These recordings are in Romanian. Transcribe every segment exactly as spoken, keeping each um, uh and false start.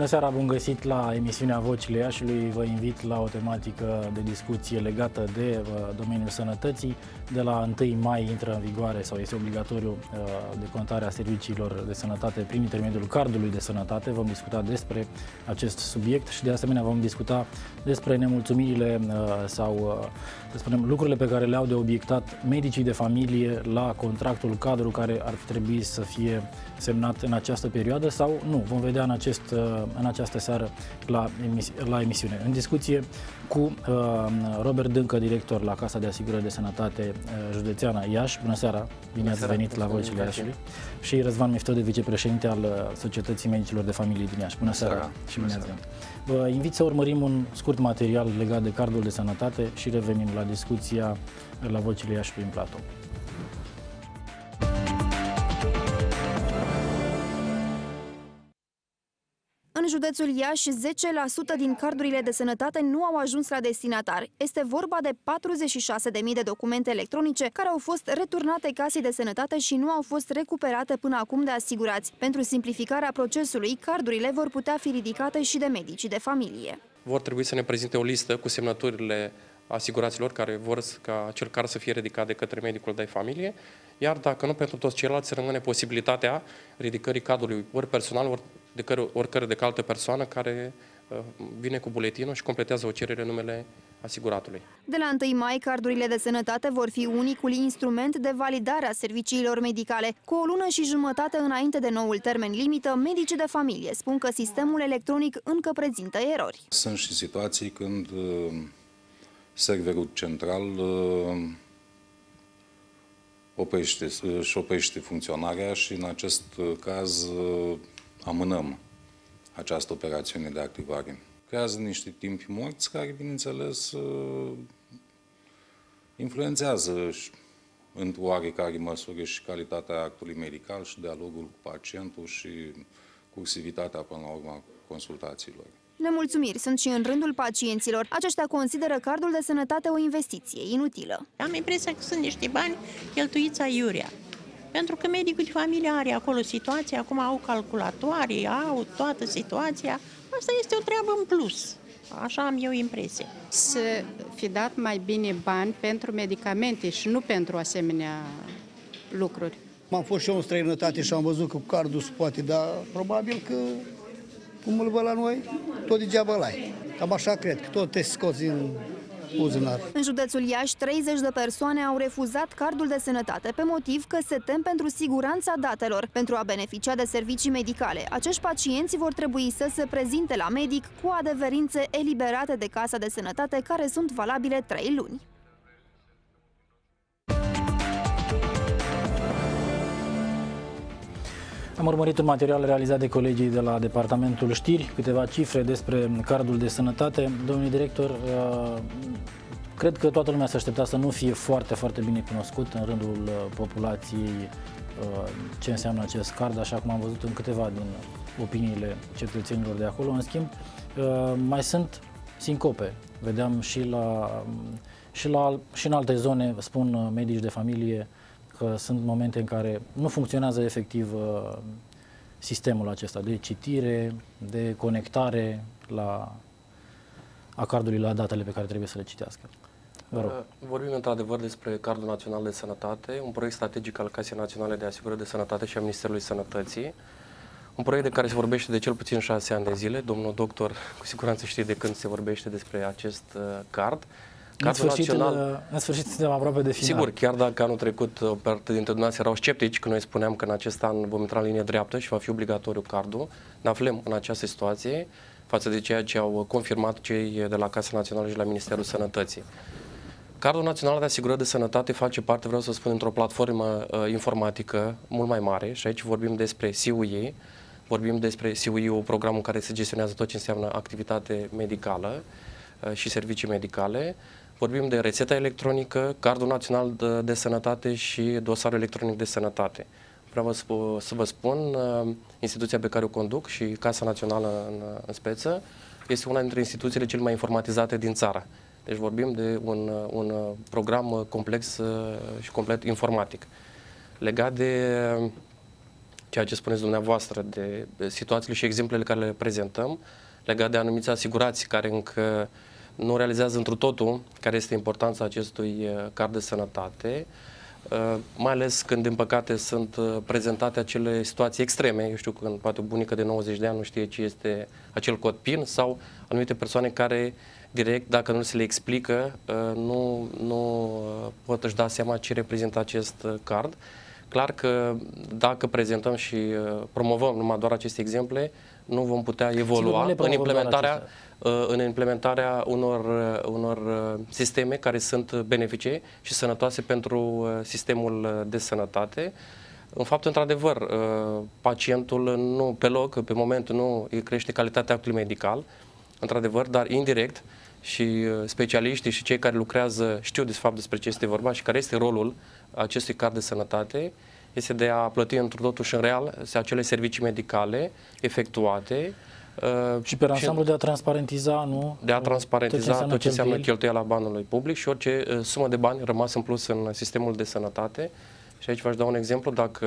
Bună seara, bun găsit la emisiunea Vocile Iașului. Vă invit la o tematică de discuție legată de domeniul sănătății. De la întâi mai intră în vigoare sau este obligatoriu decontarea serviciilor de sănătate prin intermediul cardului de sănătate. Vom discuta despre acest subiect și de asemenea vom discuta despre nemulțumirile sau, să spunem, lucrurile pe care le-au de obiectat medicii de familie la contractul cadru care ar trebui să fie semnat în această perioadă sau nu. Vom vedea în acest în această seară la, emisi la emisiune. În discuție cu uh, Robert Dâncă, director la Casa de Asigurări de Sănătate uh, Județeană Iași. Bună seara! Bine ați venit la Vocile Iașului. Și Răzvan Miftode, vicepreședinte al Societății Medicilor de Familie din Iași. Bună seara! Și bine ați venit! Vă invit să urmărim un scurt material legat de cardul de sănătate și revenim la discuția la Vocile Iașului în platou. În județul Iași, zece la sută din cardurile de sănătate nu au ajuns la destinatari. Este vorba de patruzeci și șase de mii de documente electronice care au fost returnate Casei de Sănătate și nu au fost recuperate până acum de asigurați. Pentru simplificarea procesului, cardurile vor putea fi ridicate și de medicii de familie. Vor trebui să ne prezinte o listă cu semnăturile asiguraților care vor ca acel card să fie ridicat de către medicul de familie, iar dacă nu, pentru toți ceilalți rămâne posibilitatea ridicării cadrului ori personal, ori de căre, oricare de altă persoană care vine cu buletinul și completează o cerere în numele asiguratului. De la întâi mai, cardurile de sănătate vor fi unicul instrument de validare a serviciilor medicale. Cu o lună și jumătate înainte de noul termen limită, medicii de familie spun că sistemul electronic încă prezintă erori. Sunt și situații când serverul central oprește, își oprește funcționarea și în acest caz amânăm această operațiune de activare. Creează niște timpi morți care, bineînțeles, influențează într-o oarecare măsură și calitatea actului medical și dialogul cu pacientul și cursivitatea până la urma consultațiilor. Nemulțumiri sunt și în rândul pacienților. Aceștia consideră cardul de sănătate o investiție inutilă. Am impresia că sunt niște bani cheltuiți aiurea. Pentru că medicul de familie are acolo situația, acum au calculatoare, au toată situația. Asta este o treabă în plus. Așa am eu impresie. Să fi dat mai bine bani pentru medicamente și nu pentru asemenea lucruri. M-am fost și eu în străinătate și am văzut că cardul se poate, dar probabil că cum îl văd la noi, tot degeaba l-ai. Cam așa cred, că tot te scoți în... Uzunar. În județul Iași, treizeci de persoane au refuzat cardul de sănătate pe motiv că se tem pentru siguranța datelor. Pentru a beneficia de servicii medicale, acești pacienți vor trebui să se prezinte la medic cu adeverințe eliberate de Casa de Sănătate, care sunt valabile trei luni. Am urmărit un material realizat de colegii de la Departamentul Știri, câteva cifre despre cardul de sănătate. Domnule director, cred că toată lumea se aștepta să nu fie foarte, foarte bine cunoscut în rândul populației ce înseamnă acest card, așa cum am văzut în câteva din opiniile cetățenilor de acolo. În schimb, mai sunt sincope. Vedeam și, la, și, la, și în alte zone, spun medici de familie, că sunt momente în care nu funcționează efectiv uh, sistemul acesta de citire, de conectare la, a cardului la datele pe care trebuie să le citească. Vă rog. Vorbim într-adevăr despre Cardul Național de Sănătate, un proiect strategic al Casei Naționale de Asigurări de Sănătate și a Ministerului Sănătății, un proiect de care se vorbește de cel puțin șase ani de zile. Domnul doctor cu siguranță știe de când se vorbește despre acest uh, card. În sfârșit, național, în sfârșit, suntem aproape de final. Sigur, chiar dacă anul trecut o parte dintre dumneavoastră erau sceptici, că noi spuneam că în acest an vom intra în linie dreaptă și va fi obligatoriu cardul, ne aflăm în această situație față de ceea ce au confirmat cei de la Casa Națională și la Ministerul Sănătății. Cardul Național de Asigurări de Sănătate face parte, vreau să spun, într-o platformă uh, informatică mult mai mare și aici vorbim despre C U I, vorbim despre C U I-ul, programul care se gestionează tot ce înseamnă activitate medicală uh, și servicii medicale. Vorbim de rețeta electronică, Cardul Național de, de Sănătate și dosarul electronic de sănătate. Vreau să, să vă spun, instituția pe care o conduc și Casa Națională în, în speță este una dintre instituțiile cele mai informatizate din țară. Deci vorbim de un, un program complex și complet informatic. Legat de ceea ce spuneți dumneavoastră, de situațiile și exemplele care le prezentăm, legat de anumiți asigurați care încă nu realizează întru totul care este importanța acestui card de sănătate, mai ales când, din păcate, sunt prezentate acele situații extreme. Eu știu, când poate o bunică de nouăzeci de ani nu știe ce este acel cod PIN, sau anumite persoane care direct, dacă nu se le explică, nu, nu pot își da seama ce reprezintă acest card. Clar că dacă prezentăm și promovăm numai doar aceste exemple, nu vom putea evolua în implementarea, în implementarea unor, unor sisteme care sunt benefice și sănătoase pentru sistemul de sănătate. În fapt, într-adevăr, pacientul nu, pe loc, pe moment, nu crește calitatea actului medical, într-adevăr, dar indirect și specialiștii și cei care lucrează știu de fapt despre ce este vorba și care este rolul acestui card de sănătate, este de a plăti într-un totul și în real acele servicii medicale efectuate. Și pe ansamblu de a transparentiza, nu? De a transparentiza tot ce, tot ce înseamnă cheltuiala banului public și orice sumă de bani rămas în plus în sistemul de sănătate. Și aici v-aș da un exemplu. Dacă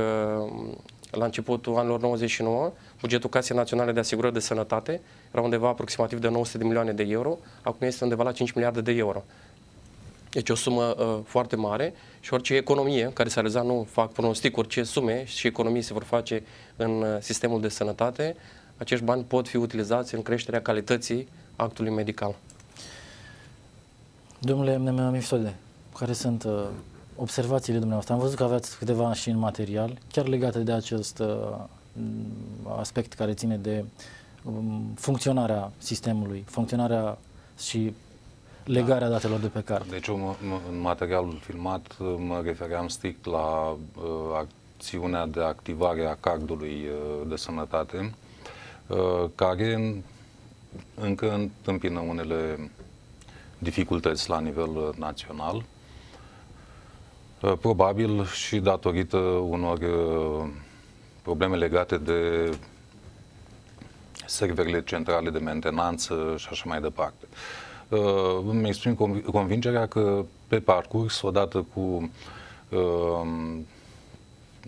la începutul anilor nouăzeci și nouă, bugetul Casei Naționale de Asigurări de Sănătate era undeva aproximativ de nouă sute de milioane de euro, acum este undeva la cinci miliarde de euro. Deci o sumă uh, foarte mare și orice economie care s-a realizat, nu fac pronostic, orice sume și economii se vor face în uh, sistemul de sănătate, acești bani pot fi utilizați în creșterea calității actului medical. Domnule Miftode, care sunt uh, observațiile dumneavoastră? Am văzut că aveați câteva și în material, chiar legate de acest uh, aspect care ține de um, funcționarea sistemului, funcționarea și legarea datelor de pe card. Deci eu, în materialul filmat, mă refeream strict la uh, acțiunea de activare a cardului uh, de sănătate, uh, care încă întâmpină unele dificultăți la nivel național, uh, probabil și datorită unor uh, probleme legate de serverele centrale de mentenanță și așa mai departe. Uh, îmi exprim convingerea că pe parcurs, odată cu uh,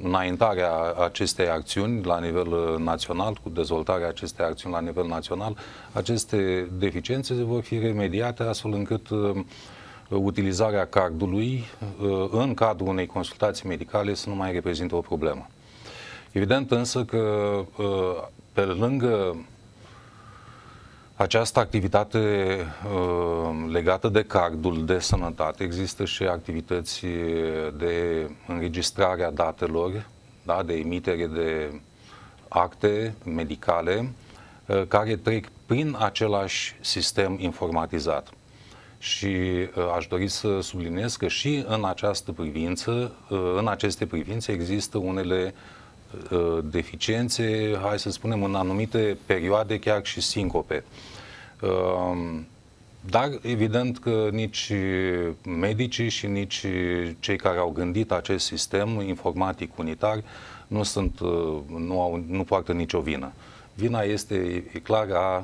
înaintarea acestei acțiuni la nivel național, cu dezvoltarea acestei acțiuni la nivel național, aceste deficiențe vor fi remediate astfel încât uh, utilizarea cardului uh, în cadrul unei consultații medicale să nu mai reprezintă o problemă. Evident însă că uh, pe lângă această activitate uh, legată de cardul de sănătate, există și activități de înregistrare a datelor, da, de emitere de acte medicale, uh, care trec prin același sistem informatizat. Și uh, aș dori să subliniez că și în această privință, uh, în aceste privințe există unele deficiențe, hai să spunem, în anumite perioade, chiar și sincope. Dar evident că nici medicii și nici cei care au gândit acest sistem informatic unitar nu sunt, nu au, nu poartă nicio vină. Vina este, e clar, a,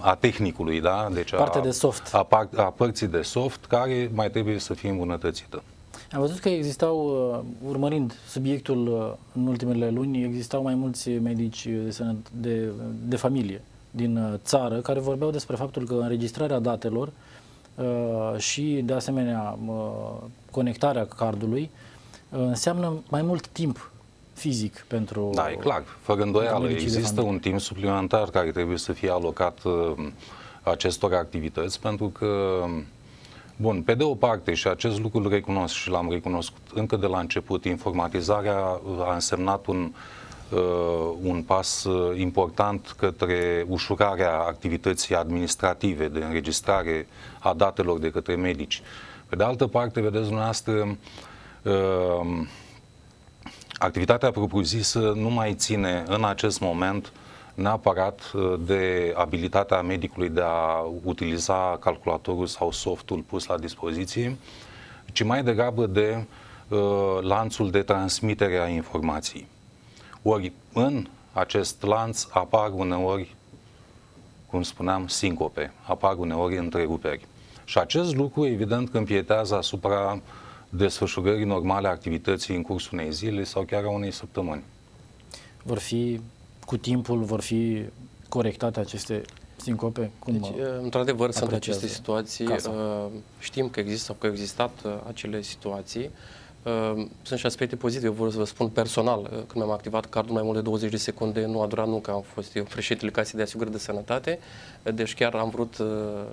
a tehnicului, da? Deci a, parte de soft. A, par, a părții de soft, care mai trebuie să fie îmbunătățită. Am văzut că existau, urmărind subiectul în ultimele luni, existau mai mulți medici de, de, de familie din țară care vorbeau despre faptul că înregistrarea datelor uh, și, de asemenea, uh, conectarea cardului uh, înseamnă mai mult timp fizic pentru... Da, e clar. Fără îndoială, există un timp suplimentar care trebuie să fie alocat uh, acestor activități, pentru că... Bun, pe de o parte, și acest lucru îl recunosc și l-am recunoscut încă de la început, informatizarea a însemnat un, uh, un pas important către ușurarea activității administrative de înregistrare a datelor de către medici. Pe de altă parte, vedeți dumneavoastră, uh, activitatea propriu-zisă nu mai ține în acest moment neapărat de abilitatea medicului de a utiliza calculatorul sau softul pus la dispoziție, ci mai degrabă de uh, lanțul de transmitere a informației. Ori în acest lanț apar uneori, cum spuneam, sincope, apar uneori întreruperi. Și acest lucru, evident, că împietează asupra desfășurării normale a activității în cursul unei zile sau chiar a unei săptămâni. vor fi, cu timpul, vor fi corectate aceste sincope? Cum deci, într-adevăr, sunt aceste situații. Casa. Știm că există, că au existat acele situații. Sunt și aspecte pozitive, vreau să vă spun personal, când mi-am activat cardul mai mult de douăzeci de secunde, nu a durat, nu că am fost eu președintele Casei de Asigurări de Sănătate, deci chiar am vrut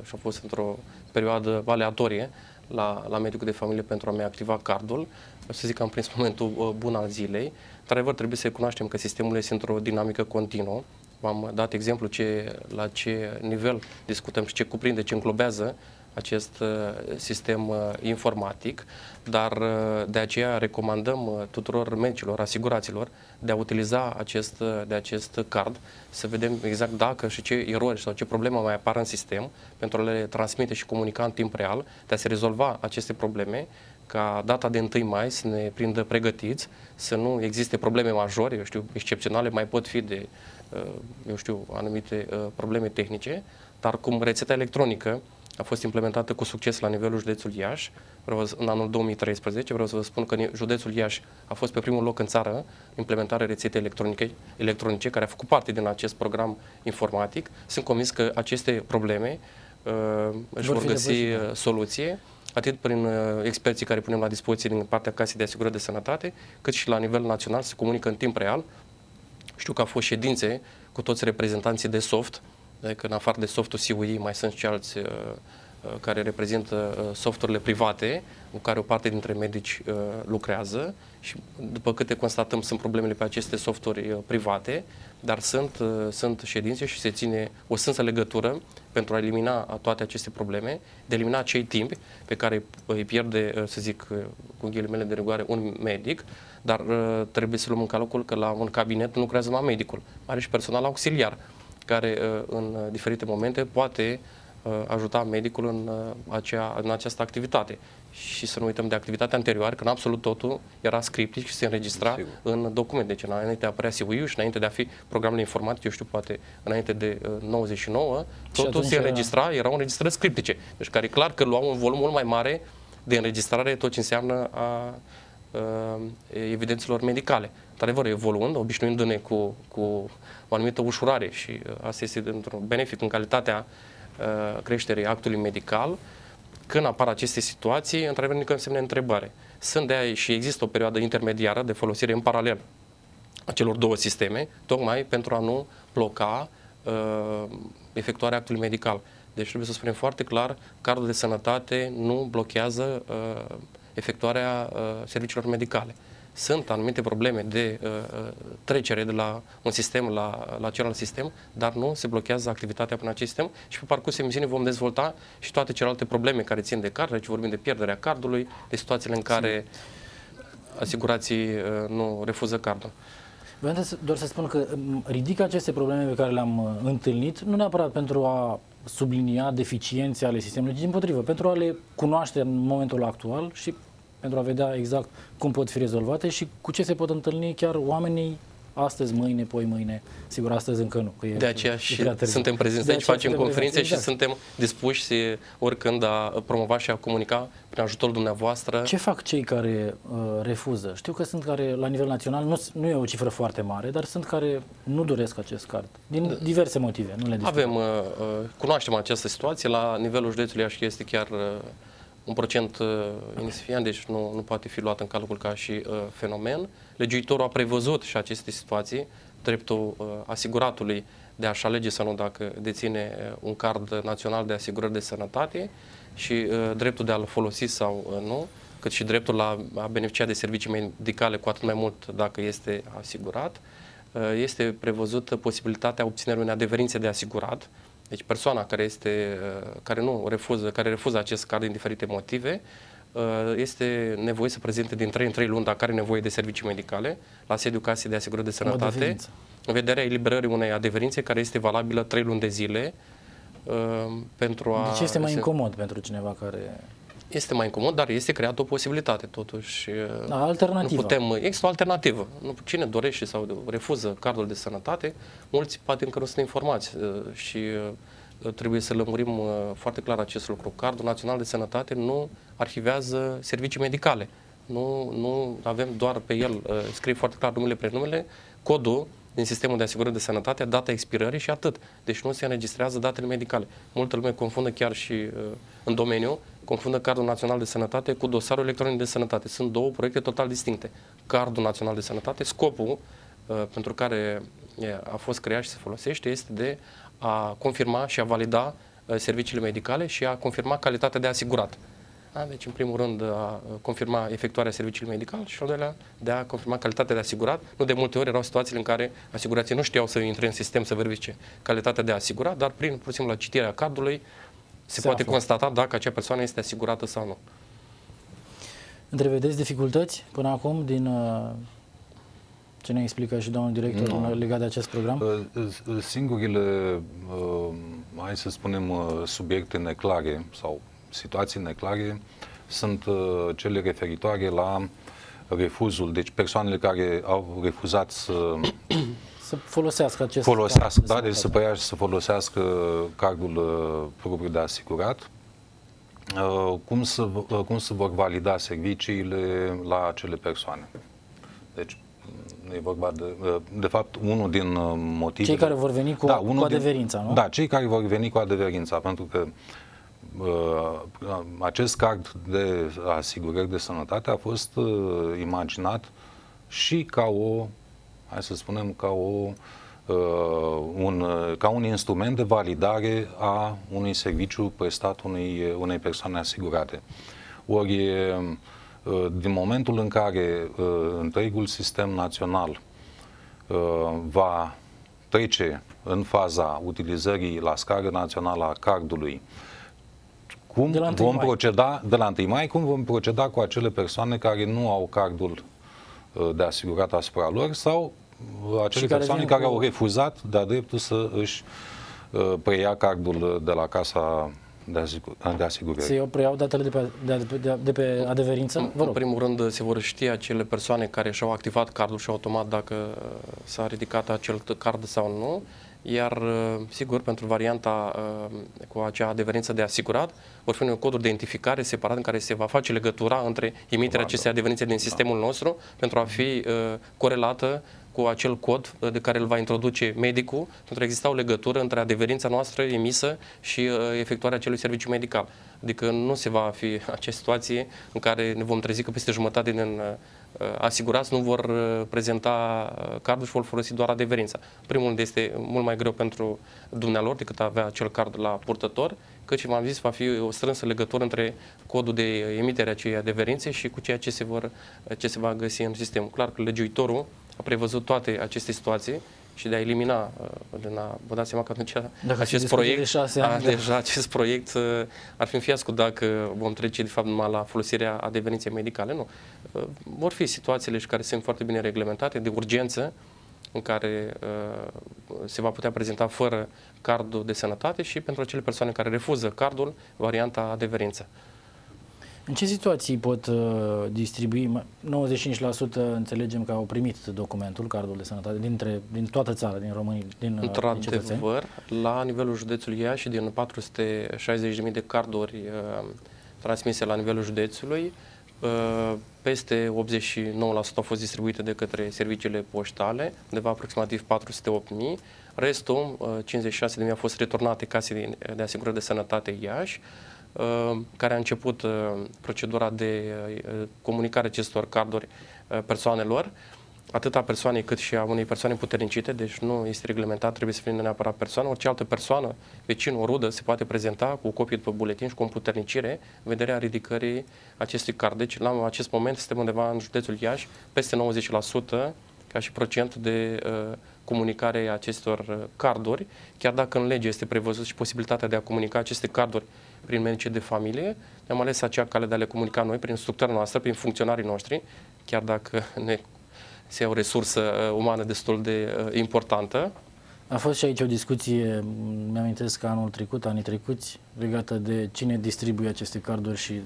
și am fost într-o perioadă aleatorie la, la medicul de familie pentru a-mi activa cardul. Să zic că am prins momentul bun al zilei. Într-adevăr, trebuie să recunoaștem că sistemul este într-o dinamică continuă. V-am dat exemplu ce, la ce nivel discutăm și ce cuprinde, ce înglobează acest sistem informatic, dar de aceea recomandăm tuturor medicilor, asiguraților, de a utiliza acest, de acest card, să vedem exact dacă și ce erori sau ce probleme mai apar în sistem, pentru a le transmite și comunica în timp real, de a se rezolva aceste probleme, ca data de întâi mai să ne prindă pregătiți, să nu existe probleme majore, eu știu, excepționale, mai pot fi de, eu știu, anumite probleme tehnice, dar cum rețeta electronică a fost implementată cu succes la nivelul județului Iași, în anul două mii treisprezece. Vreau să vă spun că județul Iași a fost pe primul loc în țară implementarea rețetei electronice, electronice, care a făcut parte din acest program informatic. Sunt convins că aceste probleme uh, își vor, vor găsi soluție, atât prin experții care punem la dispoziție din partea Casei de Asigurări de Sănătate, cât și la nivel național se comunică în timp real. Știu că au fost ședințe cu toți reprezentanții de soft, că în afară de softul C U I mai sunt și alți uh, care reprezintă uh, softurile private, cu care o parte dintre medici uh, lucrează și după câte constatăm sunt problemele pe aceste softuri uh, private, dar sunt, uh, sunt ședințe și se ține o sânsă legătură pentru a elimina toate aceste probleme, de elimina acei timpi pe care îi pierde, uh, să zic uh, cu ghilimele de rigoare, un medic, dar uh, trebuie să luăm în calcul că la un cabinet nu lucrează numai medicul, are și personal auxiliar, care în diferite momente poate ajuta medicul în, acea, în această activitate. Și să nu uităm de activitatea anterioară, când absolut totul era scriptic și se înregistra Sigur. în document. Deci înainte de a apărea C U I-ul și înainte de a fi programele informatice, eu știu, poate înainte de nouăzeci și nouă, totul se înregistra, era... erau înregistrări scriptice. Deci care e clar că luau un volum mult mai mare de înregistrare, tot ce înseamnă a, a, evidențelor medicale. Într-adevăr, evoluând, obișnuindu-ne cu, cu o anumită ușurare și asta este într-un benefic în calitatea uh, creșterii actului medical, când apar aceste situații, într-adevăr, nici semne întrebare. Sunt de aia și există o perioadă intermediară de folosire în paralel a celor două sisteme, tocmai pentru a nu bloca uh, efectuarea actului medical. Deci trebuie să spunem foarte clar, cardul de sănătate nu blochează uh, efectuarea uh, serviciilor medicale. Sunt anumite probleme de uh, trecere de la un sistem la, la celălalt sistem, dar nu se blochează activitatea prin acest sistem și pe parcursul emisiunii vom dezvolta și toate celelalte probleme care țin de card, deci vorbim de pierderea cardului, de situațiile în care asigurații uh, nu refuză cardul. Vreau doar să spun că ridic aceste probleme pe care le-am întâlnit, nu neapărat pentru a sublinia deficiențe ale sistemului, ci dimpotrivă, pentru a le cunoaște în momentul actual și pentru a vedea exact cum pot fi rezolvate și cu ce se pot întâlni chiar oamenii astăzi, mâine, poi mâine. Sigur, astăzi încă nu. Că e, de aceea și suntem prezenți aici, facem conferințe și exact. Suntem dispuși oricând a promova și a comunica prin ajutorul dumneavoastră. Ce fac cei care uh, refuză? Știu că sunt care, la nivel național, nu, nu e o cifră foarte mare, dar sunt care nu doresc acest card. Din diverse motive. Nu le Avem, uh, cunoaștem această situație. La nivelul județului Iași este chiar... Uh, un procent uh, insignifiant, deci nu, nu poate fi luat în calcul ca și uh, fenomen. Legiuitorul a prevăzut și aceste situații, dreptul uh, asiguratului de a-și alege să nu dacă deține uh, un card național de asigurări de sănătate și uh, dreptul de a-l folosi sau uh, nu, cât și dreptul la a beneficia de servicii medicale, cu atât mai mult dacă este asigurat. Uh, este prevăzută posibilitatea obținerii unei adeverințe de asigurat. Deci persoana care, este, care, nu refuză, care refuză acest card din diferite motive este nevoie să prezinte din trei în trei luni, dacă are nevoie de servicii medicale, la sediul Casei de Asigurări de Sănătate, în vederea eliberării unei adeverințe care este valabilă trei luni de zile. Pentru a deci este mai se... incomod pentru cineva care... Este mai incomod, dar este creată o posibilitate, totuși. Da, alternativă. Nu putem, există o alternativă. Cine dorește sau refuză cardul de sănătate, mulți poate încă nu sunt informați și trebuie să lămurim foarte clar acest lucru. Cardul Național de Sănătate nu arhivează servicii medicale. Nu, nu avem doar pe el, scrie foarte clar numele, prenumele, codul din sistemul de asigurări de sănătate, data expirării și atât. Deci nu se înregistrează datele medicale. Multă lume confundă chiar și uh, în domeniu, confundă Cardul Național de Sănătate cu dosarul electronic de sănătate. Sunt două proiecte total distincte. Cardul Național de Sănătate, scopul uh, pentru care a fost creat și se folosește, este de a confirma și a valida uh, serviciile medicale și a confirma calitatea de asigurat. A, deci, în primul rând, a confirma efectuarea serviciului medical și, al doilea, de a confirma calitatea de asigurat. Nu de multe ori erau situațiile în care asigurații nu știau să intre în sistem să verifice calitatea de asigurat, dar prin, pur și simplu, la citirea cardului se, se poate află. Constata dacă acea persoană este asigurată sau nu. Întrevedeți dificultăți până acum din ce ne explică și domnul director no. legat de acest program? Singurile, hai să spunem, subiecte neclare sau situații neclare sunt uh, cele referitoare la refuzul, deci persoanele care au refuzat să să folosească acest folosească, da, de să păia și să folosească cardul uh, propriu de asigurat, uh, cum, să, uh, cum să vor valida serviciile la acele persoane. Deci e vorba de, uh, de fapt, unul din uh, motive. Cei care vor veni cu, da, cu adeverința, din, nu? Da, cei care vor veni cu adeverința, pentru că acest card de asigurări de sănătate a fost uh, imaginat și ca o, hai să spunem, ca, o, uh, un, ca un instrument de validare a unui serviciu prestat unei, unei persoane asigurate. Ori, uh, din momentul în care uh, întregul sistem național uh, va trece în faza utilizării la scară națională a cardului, cum vom proceda de la întâi mai, cum vom proceda cu acele persoane care nu au cardul de asigurat asupra lor sau acele persoane care au refuzat de-a dreptul să își preia cardul de la Casa de Asigurări? Se preiau datele de pe, de, de, de pe adeverință? Vă rog. În primul rând se vor ști acele persoane care și-au activat cardul și automat dacă s-a ridicat acel card sau nu. Iar, sigur, pentru varianta cu acea adeverință de asigurat, vor fi un coduri de identificare separat în care se va face legătura între emiterea acestei adeverințe din sistemul nostru pentru a fi corelată cu acel cod de care îl va introduce medicul, pentru a exista o legătură între adeverința noastră emisă și efectuarea acelui serviciu medical. Adică nu se va fi acea situație în care ne vom trezi că peste jumătate din asigurați nu vor prezenta cardul și vor folosi doar adeverința. Primul rând este mult mai greu pentru dumnealor decât avea acel card la purtător, căci v-am zis, va fi o strânsă legătură între codul de emitere a acei adeverințe și cu ceea ce se, vor, ce se va găsi în sistem. Clar că legiuitorul a prevăzut toate aceste situații și de a elimina, din a, vă dați seama că atunci acest proiect, de a, deja acest proiect ar fi în fiasco dacă vom trece de fapt numai la folosirea adeverinței medicale. Nu. Vor fi situațiile și care sunt foarte bine reglementate, de urgență, în care se va putea prezenta fără cardul de sănătate și pentru acele persoane care refuză cardul, varianta adeverință. În ce situații pot uh, distribui? nouăzeci și cinci la sută înțelegem că au primit documentul, cardul de sănătate, dintre, din toată țara, din România, din Într-adevăr, la nivelul județului Iași, din patru sute șaizeci de mii de carduri uh, transmise la nivelul județului, uh, peste optzeci și nouă la sută au fost distribuite de către serviciile poștale, undeva aproximativ patru sute opt mii. Restul, uh, cincizeci și șase de mii, au fost returnate Casei de, de Asigurări de Sănătate Iași, care a început procedura de comunicare acestor carduri persoanelor, atât a persoanei cât și a unei persoane puternicite, deci nu este reglementat, trebuie să fie neapărat persoană, orice altă persoană, vecin, o rudă, se poate prezenta cu o copie după buletin și cu o puternicire în vederea ridicării acestui card. Deci, la acest moment, suntem undeva în județul Iași, peste nouăzeci la sută ca și procent de uh, comunicare a acestor carduri, chiar dacă în lege este prevăzut și posibilitatea de a comunica aceste carduri prin medicii de familie, ne-am ales acea cale de a le comunica noi, prin structura noastră, prin funcționarii noștri, chiar dacă ne, se ia o resursă umană destul de importantă. A fost și aici o discuție, mi-amintesc, anul trecut, anii trecuți, legată de cine distribuie aceste carduri și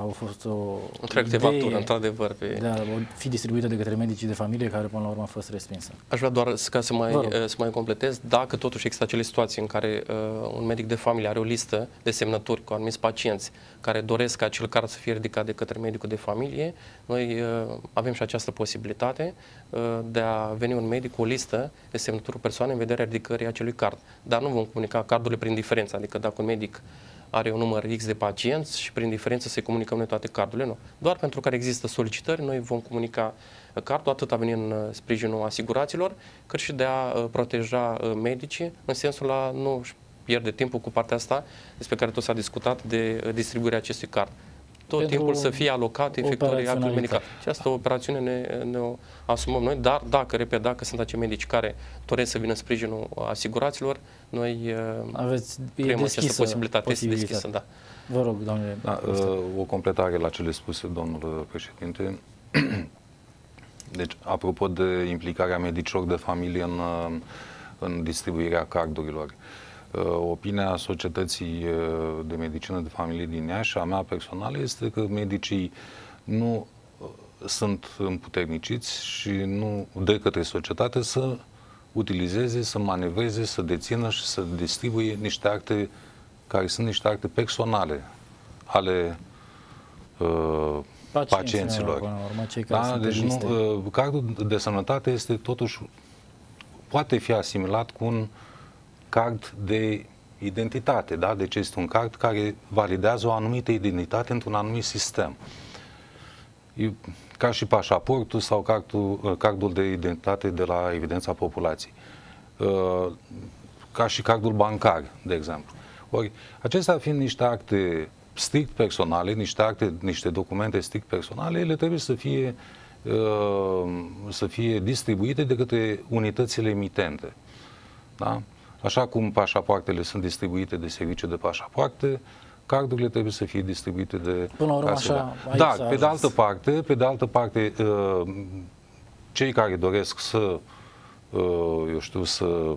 au fost o... Întreg de factură, într-adevăr. Pe... Da, fi distribuită de către medicii de familie, care până la urmă a fost respinsă. Aș vrea doar ca să mai, să mai completez, dacă totuși există acele situații în care uh, un medic de familie are o listă de semnături cu anumiți pacienți care doresc ca acel card să fie ridicat de către medicul de familie, noi uh, avem și această posibilitate uh, de a veni un medic cu o listă de semnături persoane în vederea ridicării acelui card. Dar nu vom comunica cardurile prin diferență, adică dacă un medic are un număr X de pacienți și prin diferență se comunicăm noi toate cardurile, nu. Doar pentru care există solicitări, noi vom comunica cardul, atât a veni în sprijinul asiguraților, cât și de a proteja medicii, în sensul la nu-și pierde timpul cu partea asta despre care tot s-a discutat, de distribuirea acestui card. Tot pentru timpul să fie alocat efectuării actului medical. Și asta o operațiune ne, ne o asumăm noi, dar dacă, repede, dacă sunt acei medici care doresc să vină în sprijinul asiguraților, noi aveți această posibilitate, este deschisă. Da. Vă rog, domnule. Da, o completare la cele spuse, domnul președinte. Deci, apropo de implicarea medicilor de familie în, în distribuirea cardurilor, opinia Societății de Medicină de Familie din Iași, a mea personală, este că medicii nu sunt împuterniciți și nu de către societate să utilizeze, să manevreze, să dețină și să distribuie niște acte care sunt niște acte personale ale uh, pacienților. Da, deci nu, uh, cardul de sănătate este totuși, poate fi asimilat cu un card de identitate, da? Deci este un card care validează o anumită identitate într-un anumit sistem. E ca și pașaportul sau cardul, cardul de identitate de la evidența populației. Ca și cardul bancar, de exemplu. Ori, acestea fiind niște acte strict personale, niște acte, niște documente strict personale, ele trebuie să fie, să fie distribuite de către unitățile emitente. Da? Așa cum pașapoartele sunt distribuite de serviciu de pașapoarte, cardurile trebuie să fie distribuite de casele. Dar, pe de altă parte, pe de altă parte, cei care doresc să, eu știu, să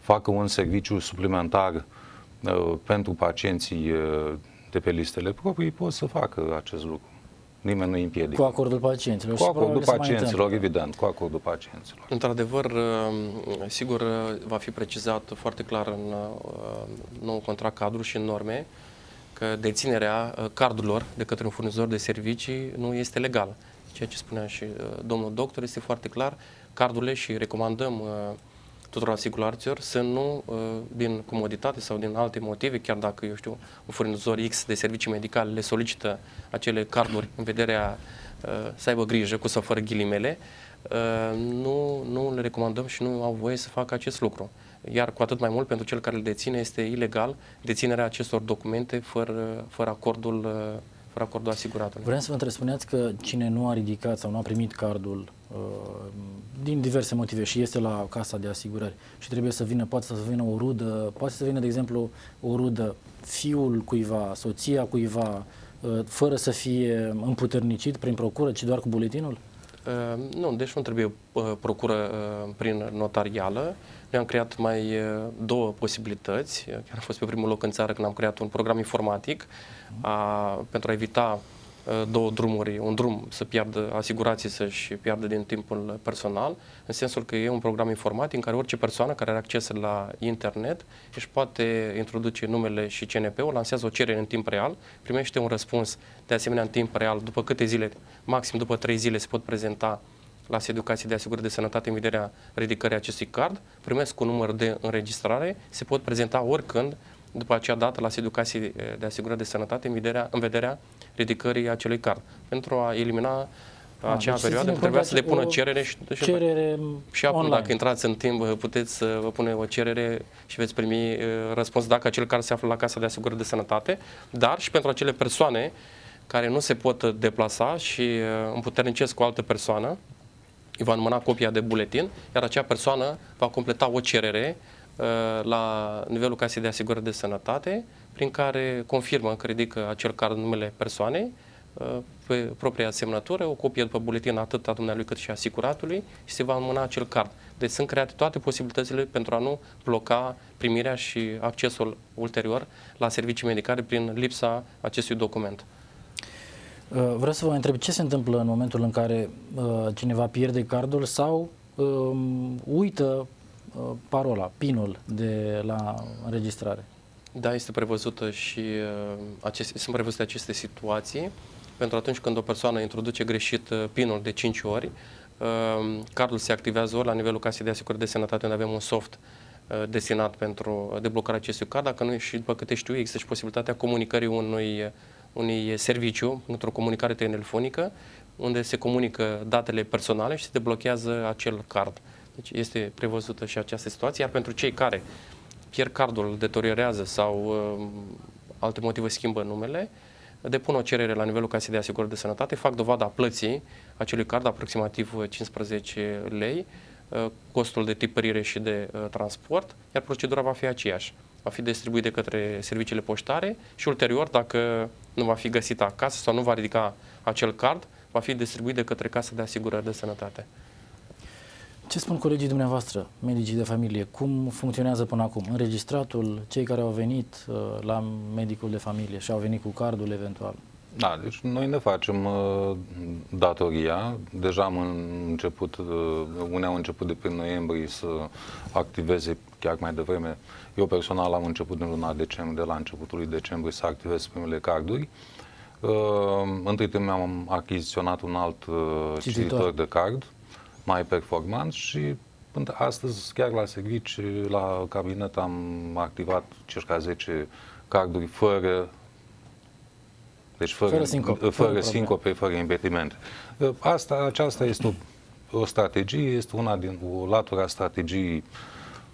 facă un serviciu suplimentar pentru pacienții de pe listele proprii, pot să facă acest lucru. Nimeni nu împiedică. Cu acordul pacienților. Cu acordul pacienților, evident, cu acordul pacienților. Într-adevăr, sigur, va fi precizat foarte clar în nou contract cadru și în norme că deținerea cardurilor de către un furnizor de servicii nu este legală. Ceea ce spunea și domnul doctor este foarte clar. Cardurile, și recomandăm tuturor asiguraților să nu, din comoditate sau din alte motive, chiar dacă, eu știu, un furnizor X de servicii medicale le solicită acele carduri în vederea să aibă grijă cu sau fără ghilimele, nu, nu le recomandăm și nu au voie să facă acest lucru. Iar cu atât mai mult pentru cel care le deține este ilegal deținerea acestor documente fără, fără acordul, fără acordul asiguratului. Vreau să vă întreb, spuneați că cine nu a ridicat sau nu a primit cardul din diverse motive și este la Casa de Asigurări și trebuie să vină, poate să vină o rudă, poate să vină, de exemplu, o rudă, fiul cuiva, soția cuiva, fără să fie împuternicit prin procură, ci doar cu buletinul? Nu, deci nu trebuie procură prin notarială. Noi am creat mai două posibilități. Chiar am fost pe primul loc în țară când am creat un program informatic a, pentru a evita două drumuri, un drum să piardă asigurații, să-și piardă din timpul personal, în sensul că e un program informatic în care orice persoană care are acces la internet își poate introduce numele și C N P-ul, lansează o cerere în timp real, primește un răspuns de asemenea în timp real, după câte zile, maxim după trei zile se pot prezenta la Societatea de Asigurări de Sănătate în vederea ridicării acestui card, primesc un număr de înregistrare, se pot prezenta oricând după acea dată la Societatea de Asigurări de Sănătate în vederea, în vederea ridicării acelui card. Pentru a elimina a, acea deci perioadă, trebuia să depună cerere și, cerere și acum, online. Dacă intrați în timp, puteți să vă pune o cerere și veți primi răspuns dacă acel card se află la Casa de Asigurări de Sănătate, dar și pentru acele persoane care nu se pot deplasa și împuternicesc cu o altă persoană, îi va înmâna copia de buletin, iar acea persoană va completa o cerere la nivelul Casei de Asigurări de Sănătate, prin care confirmă că ridică acel card numele persoanei, pe propria semnătură, o copie după buletin atât a dumnealui cât și a asiguratului și se va înmâna acel card. Deci sunt create toate posibilitățile pentru a nu bloca primirea și accesul ulterior la servicii medicale prin lipsa acestui document. Vreau să vă întreb ce se întâmplă în momentul în care cineva pierde cardul sau um, uită parola, pinul de la înregistrare. Da, este prevăzută și aceste, sunt prevăzute aceste situații pentru atunci când o persoană introduce greșit pinul de cinci ori, cardul se activează ori la nivelul Casei de Asigurări de Sănătate, unde avem un soft destinat pentru deblocarea acestui card, dacă nu și după câte știu, există și posibilitatea comunicării unui, unui serviciu, într-o comunicare telefonică, unde se comunică datele personale și se deblochează acel card. Deci este prevăzută și această situație, iar pentru cei care pierd cardul, deteriorează sau uh, alte motive schimbă numele, depun o cerere la nivelul Casei de Asigurări de Sănătate, fac dovada plății acelui card, aproximativ cincisprezece lei, uh, costul de tipărire și de uh, transport, iar procedura va fi aceeași. Va fi distribuit de către serviciile poștare și ulterior, dacă nu va fi găsit acasă sau nu va ridica acel card, va fi distribuit de către Casa de Asigurări de Sănătate. Ce spun colegii dumneavoastră, medicii de familie? Cum funcționează până acum? Înregistratul, cei care au venit uh, la medicul de familie și au venit cu cardul eventual? Da, deci noi ne facem uh, datoria. Deja am început, uh, unii au început de prin noiembrie să activeze chiar mai devreme. Eu personal am început în luna decembrie, de la începutul lui decembrie să activez primele carduri. Uh, întâi timp am achiziționat un alt uh, cititor de card, mai performant și până astăzi chiar la serviciu, la cabinet am activat circa zece carduri fără deci fără, fără sincope, fără, fără, fără impediment. Asta, aceasta este o, o strategie, este una din o latura strategiei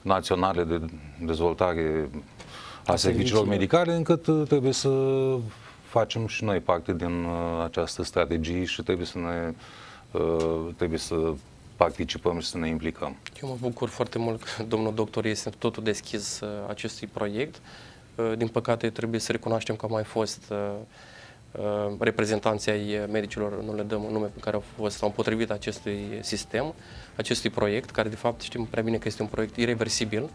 naționale de dezvoltare a, a serviciilor medicale, încât trebuie să facem și noi parte din această strategie și trebuie să ne trebuie să participăm și să ne implicăm. Eu mă bucur foarte mult că domnul doctor este totul deschis acestui proiect. Din păcate trebuie să recunoaștem că au mai fost reprezentanții ai medicilor, nu le dăm nume, pe care au fost sau împotrivit acestui sistem, acestui proiect, care de fapt știm prea bine că este un proiect irreversibil,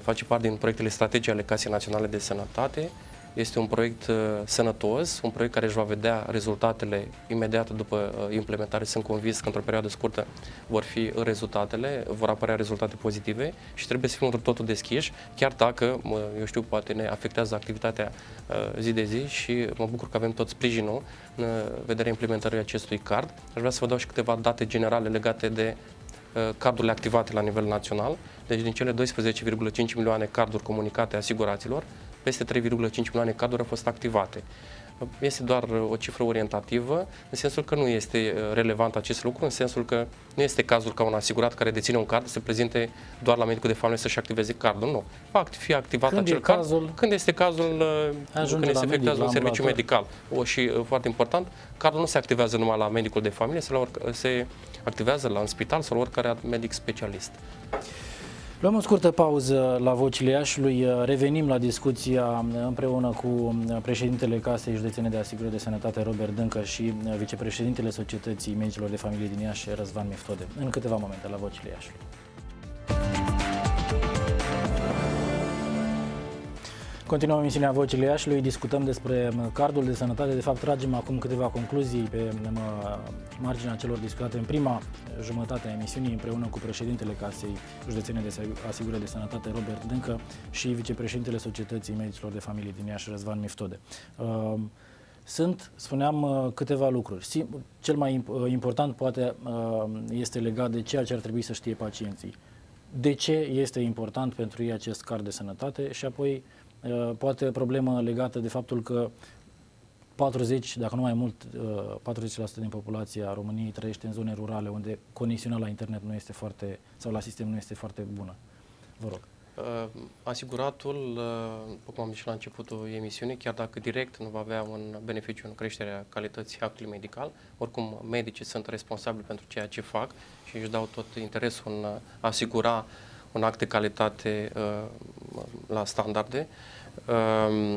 face parte din proiectele strategice ale Casei Naționale de Sănătate. Este un proiect sănătos, un proiect care își va vedea rezultatele imediat după implementare. Sunt convins că într-o perioadă scurtă vor fi rezultatele, vor apărea rezultate pozitive și trebuie să fim într totul deschiși, chiar dacă, eu știu, poate ne afectează activitatea zi de zi și mă bucur că avem tot sprijinul în vederea implementării acestui card. Aș vrea să vă dau și câteva date generale legate de cardurile activate la nivel național. Deci din cele doisprezece virgulă cinci milioane carduri comunicate asiguraților, peste trei virgulă cinci milioane carduri au fost activate. Este doar o cifră orientativă, în sensul că nu este relevant acest lucru, în sensul că nu este cazul ca un asigurat care deține un card să prezinte doar la medicul de familie să-și activeze cardul. Nu. Va fi activat când acel card cazul, când este cazul, când se efectuează un serviciu medical. O, și foarte important, cardul nu se activează numai la medicul de familie, se, la oric- se activează la un spital sau la oricare medic specialist. Luăm o scurtă pauză la Vocile Iașului, revenim la discuția împreună cu președintele Casei Județene de Asigurări de Sănătate, Robert Dâncă, și vicepreședintele Societății Medicilor de Familie din Iași, Răzvan Miftode, în câteva momente la Vocile Iașului. Continuăm emisiunea Vocile Iașului, discutăm despre cardul de sănătate, de fapt tragem acum câteva concluzii pe marginea celor discutate în prima jumătate a emisiunii împreună cu președintele Casei Județene de Asigurări de Sănătate, Robert Dâncă, și vicepreședintele Societății Medicilor de Familie din Iași, Răzvan Miftode. Sunt, spuneam, câteva lucruri. Cel mai important poate este legat de ceea ce ar trebui să știe pacienții. De ce este important pentru ei acest card de sănătate și apoi poate o problemă legată de faptul că patruzeci, dacă nu mai mult, patruzeci la sută din populația României trăiește în zone rurale unde conexiunea la internet nu este foarte, sau la sistem nu este foarte bună. Vă rog. Asiguratul, după cum am zis la începutul emisiunii, chiar dacă direct nu va avea un beneficiu în creșterea calității actului medical, oricum medicii sunt responsabili pentru ceea ce fac și își dau tot interesul în a asigura un act de calitate uh, la standarde. Uh,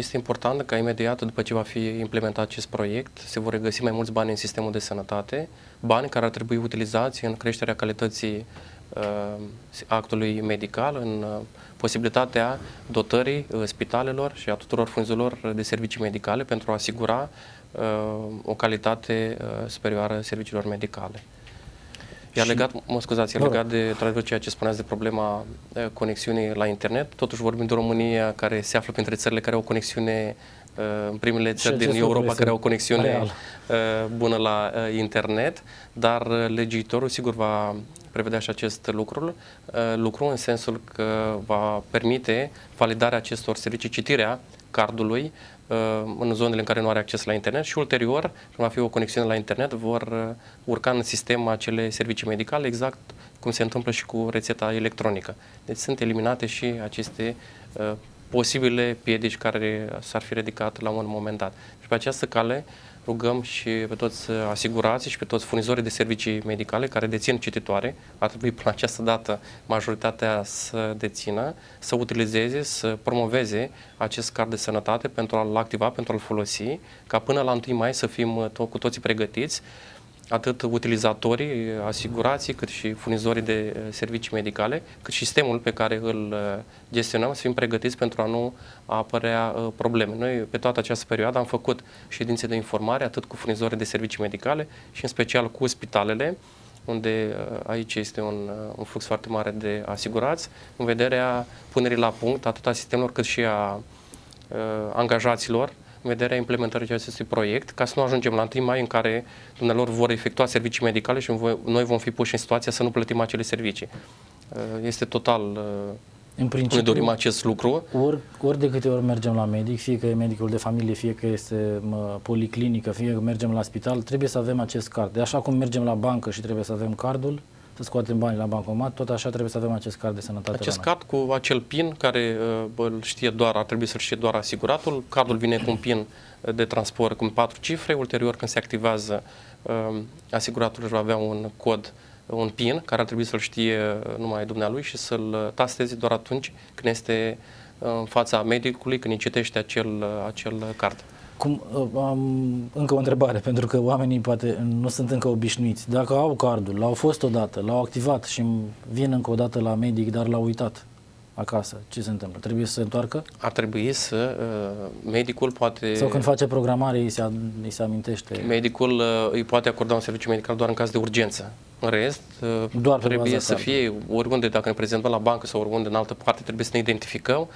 Este important ca imediat după ce va fi implementat acest proiect se vor regăsi mai mulți bani în sistemul de sănătate, bani care ar trebui utilizați în creșterea calității uh, actului medical, în uh, posibilitatea dotării uh, spitalelor și a tuturor furnizorilor de servicii medicale pentru a asigura uh, o calitate uh, superioară serviciilor medicale. Iar legat, mă scuzați, iar legat de ceea ce spuneați de problema conexiunii la internet, totuși vorbim de România care se află printre țările care au conexiune, în primele țări din Europa care au conexiune bună la internet, dar legiuitorul sigur va prevedea și acest lucru, lucru în sensul că va permite validarea acestor servicii, citirea cardului în zonele în care nu are acces la internet și ulterior, când va fi o conexiune la internet, vor urca în sistem acele servicii medicale, exact cum se întâmplă și cu rețeta electronică. Deci sunt eliminate și aceste uh, posibile piedici care s-ar fi ridicat la un moment dat. Și pe această cale rugăm și pe toți asigurații și pe toți furnizorii de servicii medicale care dețin cititoare, ar trebui până această dată majoritatea să dețină, să utilizeze, să promoveze acest card de sănătate pentru a-l activa, pentru a-l folosi, ca până la întâi mai să fim to- cu toții pregătiți, atât utilizatorii, asigurații, cât și furnizorii de servicii medicale, cât și sistemul pe care îl gestionăm, să fim pregătiți pentru a nu apărea probleme. Noi, pe toată această perioadă, am făcut ședințe de informare, atât cu furnizorii de servicii medicale și, în special, cu spitalele, unde aici este un, un flux foarte mare de asigurați, în vederea punerii la punct atât a sistemelor cât și a, a angajaților, în vederea implementării acestui proiect, ca să nu ajungem la întâi mai în care dumnealor vor efectua servicii medicale și noi vom fi puși în situația să nu plătim acele servicii. Este total... În principiu, ne dorim acest lucru. Ori, ori de câte ori mergem la medic, fie că e medicul de familie, fie că este policlinică, fie că mergem la spital, trebuie să avem acest card. De așa cum mergem la bancă și trebuie să avem cardul, să scoatem bani la bancomat, tot așa trebuie să avem acest card de sănătate. Acest card cu acel PIN care bă, îl știe doar, ar trebui să-l știe doar asiguratul. Cardul vine cu un PIN de transport cu patru cifre. Ulterior, când se activează, asiguratul își va avea un cod, un PIN, care ar trebui să-l știe numai dumnealui și să-l tasteze doar atunci când este în fața medicului, când îi citește acel, acel card. Cum, am încă o întrebare, pentru că oamenii poate nu sunt încă obișnuiți. Dacă au cardul, l-au fost odată, l-au activat și vin încă o dată la medic, dar l-au uitat acasă, ce se întâmplă? Trebuie să se întoarcă? Ar trebui să... medicul poate... Sau când face programare îi se, îi se amintește? Medicul îi poate acorda un serviciu medical doar în caz de urgență. În rest, doar trebuie să card. fie oriunde, dacă ne prezentăm la bancă sau oriunde în altă parte, trebuie să ne identificăm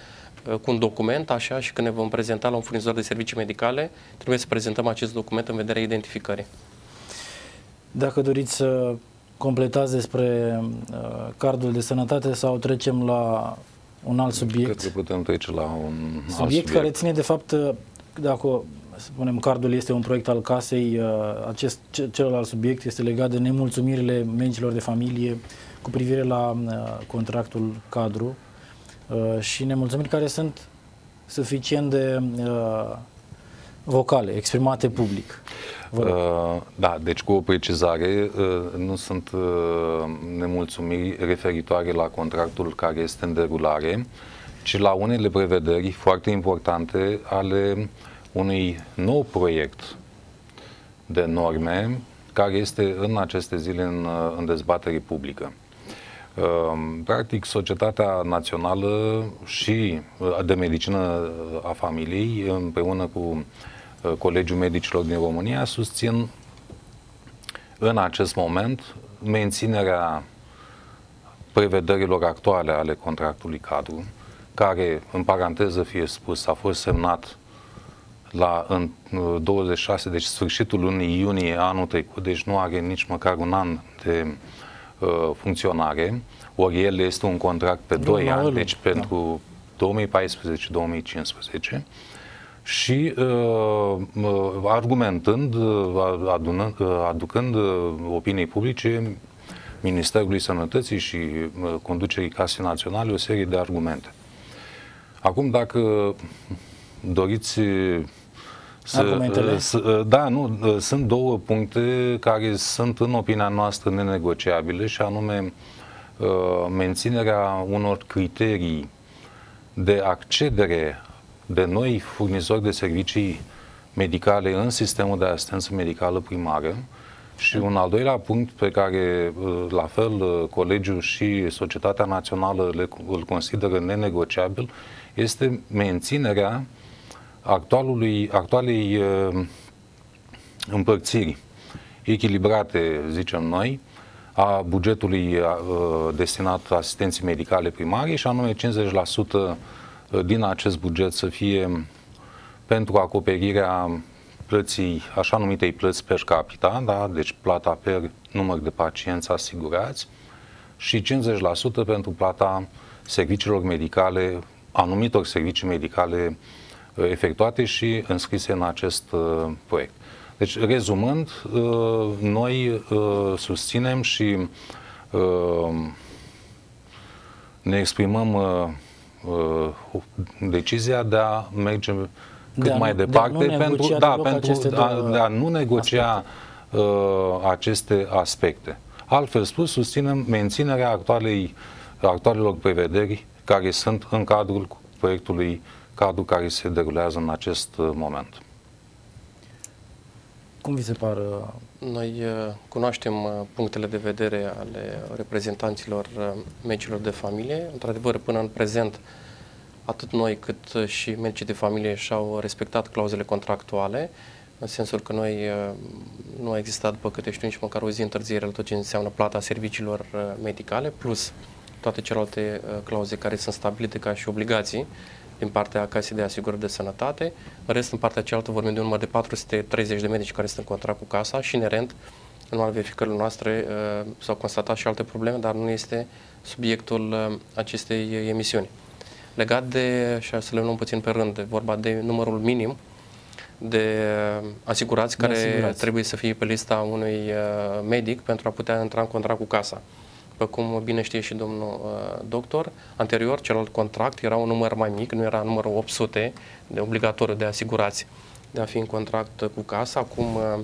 cu un document, așa, și când ne vom prezenta la un furnizor de servicii medicale, trebuie să prezentăm acest document în vederea identificării. Dacă doriți să completați despre cardul de sănătate sau trecem la un alt subiect? Cred că putem trece la un subiect, subiect care ține de fapt, dacă spunem cardul este un proiect al casei, acest celălalt subiect este legat de nemulțumirile medicilor de familie cu privire la contractul cadru și nemulțumiri care sunt suficient de uh, vocale, exprimate public. Uh, da, deci cu o precizare, uh, nu sunt uh, nemulțumiri referitoare la contractul care este în derulare, ci la unele prevederi foarte importante ale unui nou proiect de norme care este în aceste zile în, în dezbatere publică. Practic, Societatea Națională și de Medicină a Familiei, împreună cu Colegiul Medicilor din România, susțin în acest moment menținerea prevederilor actuale ale contractului cadru, care, în paranteză fie spus, a fost semnat la în douăzeci și șase, deci sfârșitul lunii iunie anul trecut, deci nu are nici măcar un an de funcționare, ori el este un contract pe doi ani, deci pentru două mii paisprezece două mii cincisprezece, și uh, argumentând, adunând, aducând opinii publice Ministerului Sănătății și conducerii Casei Naționale o serie de argumente. Acum, dacă doriți Să, să, da, nu, sunt două puncte care sunt, în opinia noastră, nenegociabile, și anume menținerea unor criterii de accedere de noi furnizori de servicii medicale în sistemul de asistență medicală primară. Și un al doilea punct pe care, la fel, Colegiul și Societatea Națională le, îl consideră nenegociabil, este menținerea actualului, actualei împărțiri echilibrate, zicem noi, a bugetului destinat asistenții medicale primare, și anume cincizeci la sută din acest buget să fie pentru acoperirea plății, așa numitei plăți per capita, da? Deci plata per număr de pacienți asigurați, și cincizeci la sută pentru plata serviciilor medicale, anumitor servicii medicale efectuate și înscrise în acest uh, proiect. Deci, rezumând, uh, noi uh, susținem și uh, ne exprimăm uh, uh, decizia de a merge cât de a, mai departe, de pentru, da, pentru de a, de a nu negocia aspecte. Uh, aceste aspecte. Altfel spus, susținem menținerea actualei, actualelor prevederi care sunt în cadrul proiectului cadru care se derulează în acest moment. Cum vi se par? Noi cunoaștem punctele de vedere ale reprezentanților medicilor de familie. Într-adevăr, până în prezent, atât noi cât și medicii de familie și-au respectat clauzele contractuale, în sensul că noi nu a existat, după câte știu, nici măcar o zi întârziere la tot ce înseamnă plata serviciilor medicale, plus toate celelalte clauze care sunt stabilite ca și obligații din partea Casei de Asigurări de Sănătate. În rest, în partea cealaltă, vorbim de un număr de patru sute treizeci de medici care sunt în contract cu Casa și, inerent, în urma verificărilor noastre s-au constatat și alte probleme, dar nu este subiectul acestei emisiuni. Legat de, și să le luăm puțin pe rând, vorba de numărul minim de asigurați care asigurați. trebuie să fie pe lista unui medic pentru a putea intra în contract cu Casa. După cum bine știe și domnul uh, doctor, anterior celălalt contract era un număr mai mic, nu era numărul opt sute de obligatoriu de asigurați de a fi în contract cu Casa. Acum uh,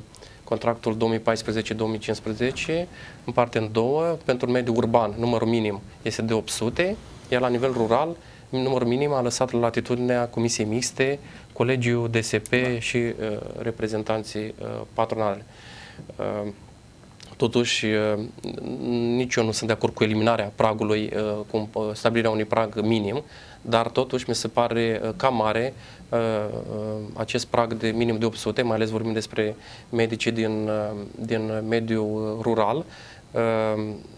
contractul două mii paisprezece două mii cincisprezece împarte în două, pentru mediul urban numărul minim este de opt sute, iar la nivel rural numărul minim a lăsat la latitudinea Comisiei Mixte, Colegiul D S P da. și uh, reprezentanții uh, patronale. Uh, Totuși, nici eu nu sunt de acord cu eliminarea pragului, cu stabilirea unui prag minim, dar totuși mi se pare cam mare acest prag de minim de opt sute, mai ales vorbim despre medicii din, din mediul rural.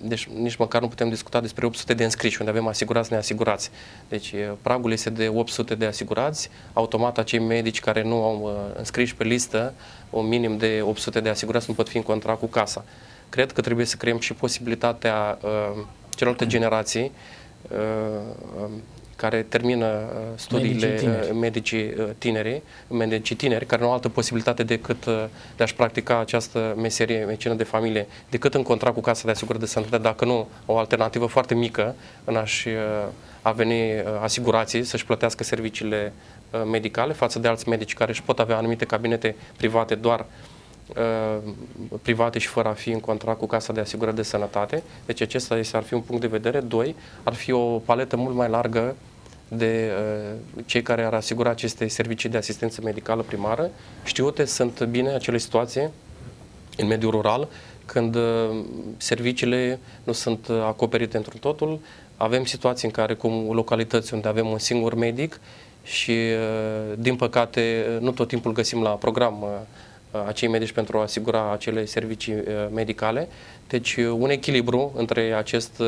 Deci nici măcar nu putem discuta despre opt sute de înscriși, unde avem asigurați, neasigurați. Deci pragul este de opt sute de asigurați, automat acei medici care nu au înscriși pe listă un minim de opt sute de asigurați nu pot fi în contract cu Casa. Cred că trebuie să creăm și posibilitatea uh, celorlalte generații uh, uh, care termină studiile, medicii tineri. medicii tineri, medicii tineri, care nu au altă posibilitate decât de a-și practica această meserie, medicină de familie, decât în contract cu Casa de Asigurări de Sănătate, dacă nu o alternativă foarte mică în a-și aveni asigurații, să-și plătească serviciile medicale, față de alți medici care își pot avea anumite cabinete private doar private și fără a fi în contract cu Casa de Asigurări de Sănătate. Deci acesta este, ar fi un punct de vedere. Doi, ar fi o paletă mult mai largă de uh, cei care ar asigura aceste servicii de asistență medicală primară. Știute sunt bine acele situații în mediul rural când uh, serviciile nu sunt acoperite într-un totul. Avem situații în care, cum localități unde avem un singur medic și, uh, din păcate, nu tot timpul găsim la program uh, acei medici pentru a asigura acele servicii medicale. Deci un echilibru între acest,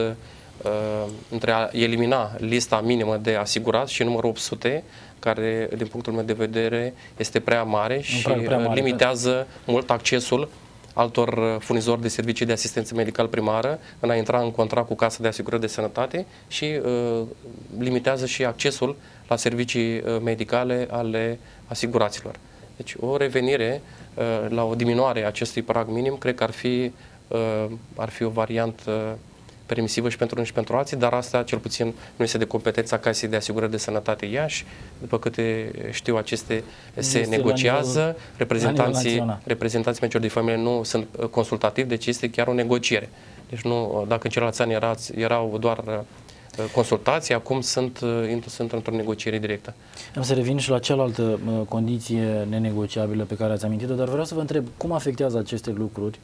între a elimina lista minimă de asigurați și numărul opt sute, care din punctul meu de vedere este prea mare și prea mare, limitează mult accesul altor furnizori de servicii de asistență medicală primară în a intra în contract cu Casa de Asigurări de Sănătate și uh, limitează și accesul la servicii medicale ale asiguraților. Deci o revenire la o diminuare a acestui prag minim cred că ar fi, ar fi o variantă permisivă și pentru unii și pentru alții, dar asta cel puțin nu este de competența Casei de Asigurări de Sănătate Iași. După câte știu, aceste se este negociază, la nivel, reprezentanții, la reprezentanții medicilor de familie nu sunt consultativi, deci este chiar o negociere. Deci nu, dacă în celălalt an erau doar consultații, acum sunt, sunt într-o negociere directă. Am să revin și la cealaltă condiție nenegociabilă pe care ați amintit-o, dar vreau să vă întreb cum afectează aceste lucruri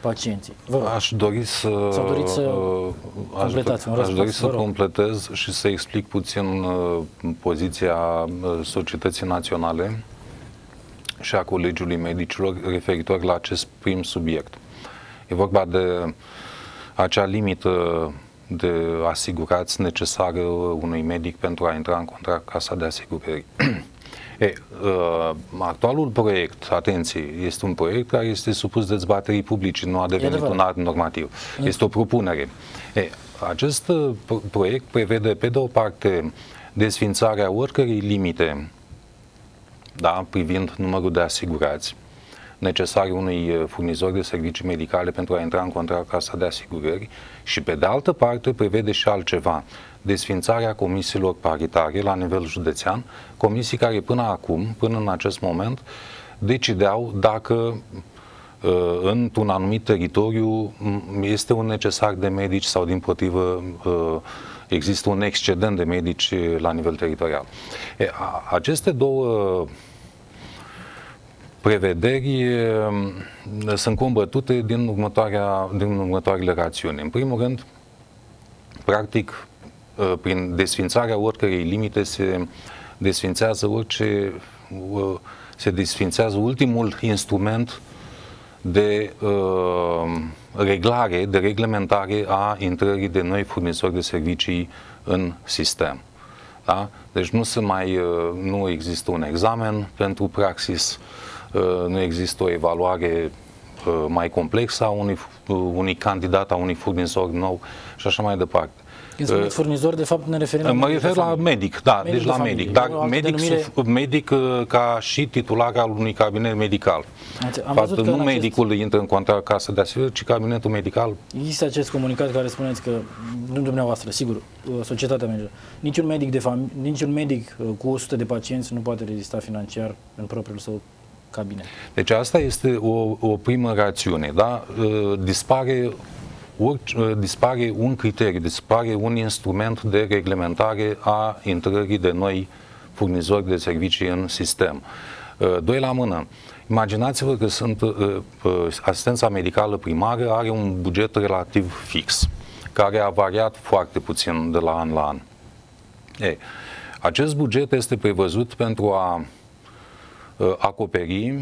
pacienții. Vă aș dori să, să completați, aș, aș dori să completez și să explic puțin poziția Societății Naționale și a Colegiului Medicilor referitor la acest prim subiect. E vorba de acea limită de asigurați necesară unui medic pentru a intra în contract cu Casa de Asigurări. E, actualul proiect, atenție, este un proiect care este supus dezbaterii publice, nu a devenit un act normativ. Este o propunere. E, acest proiect prevede, pe de o parte, desfințarea oricărei limite, da, privind numărul de asigurați necesari unui furnizor de servicii medicale pentru a intra în contract cu Casa de Asigurări și, pe de altă parte, prevede și altceva, desfințarea comisiilor paritare la nivel județean, comisii care până acum, până în acest moment, decideau dacă într-un anumit teritoriu este un necesar de medici sau, din potrivă, există un excedent de medici la nivel teritorial. Aceste două prevederi sunt combătute din, următoarea, din următoarele rațiuni. În primul rând, practic, prin desfințarea oricărei limite se desfințează orice, se desfințează ultimul instrument de reglare, de reglementare a intrării de noi furnizori de servicii în sistem. Da? Deci nu se mai, nu există un examen pentru praxis, nu există o evaluare mai complexă a unui, unui candidat, a unui furnizor nou și așa mai departe. Când spuneți furnizor, de fapt ne referim la medic. Mă refer la medic, da, medic deci la familie. medic. Dar medic, denumire... medic ca și titular al unui cabinet medical. Am văzut că nu medicul acest... intră în contract cu Casa de Asigurări, ci cabinetul medical. Există acest comunicat care spuneți că, nu dumneavoastră, sigur, societatea medicală, niciun medic, de fam... niciun medic cu o sută de pacienți nu poate rezista financiar în propriul său cabinet. Deci asta este o, o primă rațiune, da? Dispare... Orice, dispare un criteriu, dispare un instrument de reglementare a intrării de noi furnizori de servicii în sistem. Doi la mână, imaginați-vă că sunt, asistența medicală primară are un buget relativ fix, care a variat foarte puțin de la an la an. Ei, acest buget este prevăzut pentru a acoperi,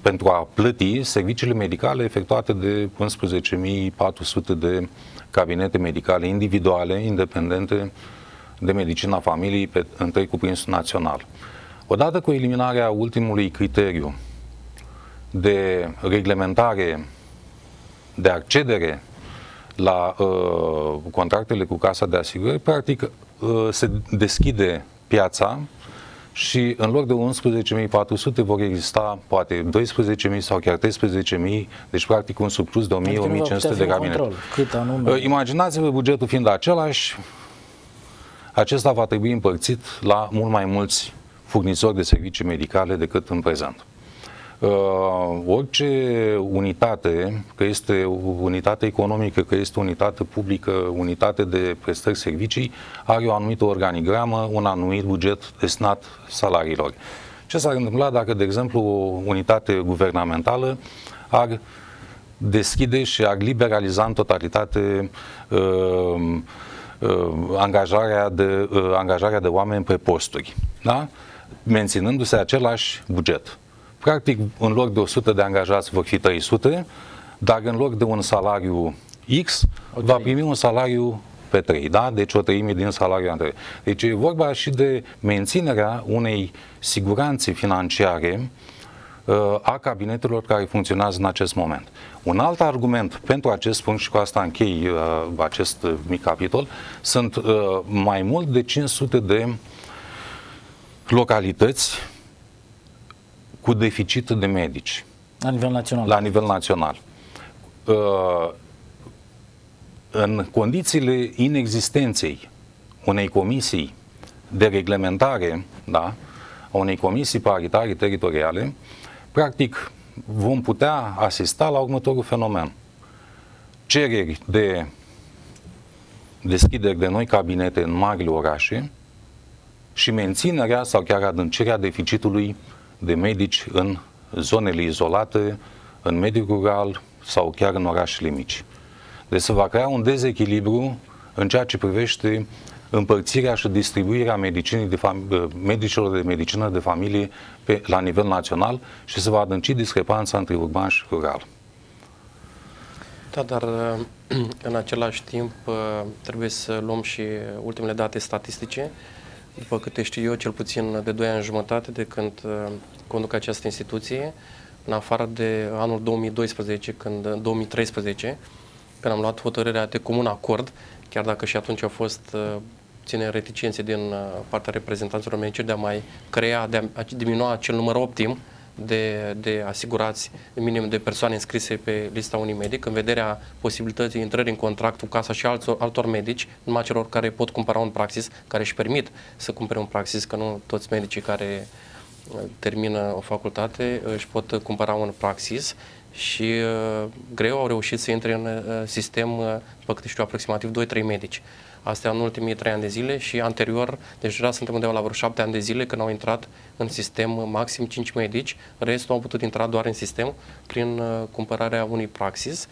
pentru a plăti serviciile medicale efectuate de unsprezece mii patru sute de cabinete medicale individuale, independente de medicina familiei pe întreg cuprinsul național. Odată cu eliminarea ultimului criteriu de reglementare, de accedere la uh, contractele cu Casa de Asigurări, practic uh, se deschide piața și în loc de unsprezece mii patru sute vor exista poate douăsprezece mii sau chiar treisprezece mii, deci practic un surplus de o mie la o mie cinci sute de cabinete. Imaginați-vă bugetul fiind același, acesta va trebui împărțit la mult mai mulți furnizori de servicii medicale decât în prezent. Orice unitate, că este unitate economică, că este unitate publică, unitate de prestări servicii, are o anumită organigramă, un anumit buget destinat salariilor. Ce s-ar întâmpla dacă, de exemplu, o unitate guvernamentală ar deschide și ar liberaliza în totalitate uh, uh, angajarea, de, uh, angajarea de oameni pe posturi, da? Menținându-se același buget? Practic, în loc de o sută de angajați vor fi trei sute, dar în loc de un salariu X, okay, va primi un salariu pe trei, da? Deci o treime din salariul anterior. Deci e vorba și de menținerea unei siguranțe financiare uh, a cabinetelor care funcționează în acest moment. Un alt argument pentru acest punct, și cu asta închei uh, acest uh, mic capitol, sunt uh, mai mult de cinci sute de localități cu deficit de medici. La nivel național. La nivel național. În condițiile inexistenței unei comisii de reglementare, da, a unei comisii paritare teritoriale, practic vom putea asista la următorul fenomen. Cereri de deschideri de noi cabinete în marile orașe și menținerea sau chiar adâncirea deficitului de medici în zonele izolate, în mediul rural sau chiar în orașele mici. Deci se va crea un dezechilibru în ceea ce privește împărțirea și distribuirea medicinii de medicilor de medicină de familie pe, la nivel național și se va adânci discrepanța între urban și rural. Da, dar în același timp trebuie să luăm și ultimele date statistice. După câte știu eu, cel puțin de doi ani jumătate de când conduc această instituție, în afară de anul două mii doisprezece, când, două mii treisprezece, când am luat hotărârea de comun acord, chiar dacă și atunci au fost ține reticențe din partea reprezentanților medici de a mai crea, de a diminua acel număr optim de, de asigurați, minim de persoane înscrise pe lista unui medic, în vederea posibilității intrării în contract cu casa și altor, altor medici, numai celor care pot cumpăra un praxis, care își permit să cumpere un praxis, că nu toți medicii care termină o facultate își pot cumpăra un praxis și uh, greu au reușit să intre în uh, sistem, uh, după câte știu, aproximativ doi trei medici. Astea în ultimii trei ani de zile și anterior, deci deja suntem undeva la vreo șapte ani de zile când au intrat în sistem maxim cinci medici, restul au putut intra doar în sistem prin uh, cumpărarea unui praxis,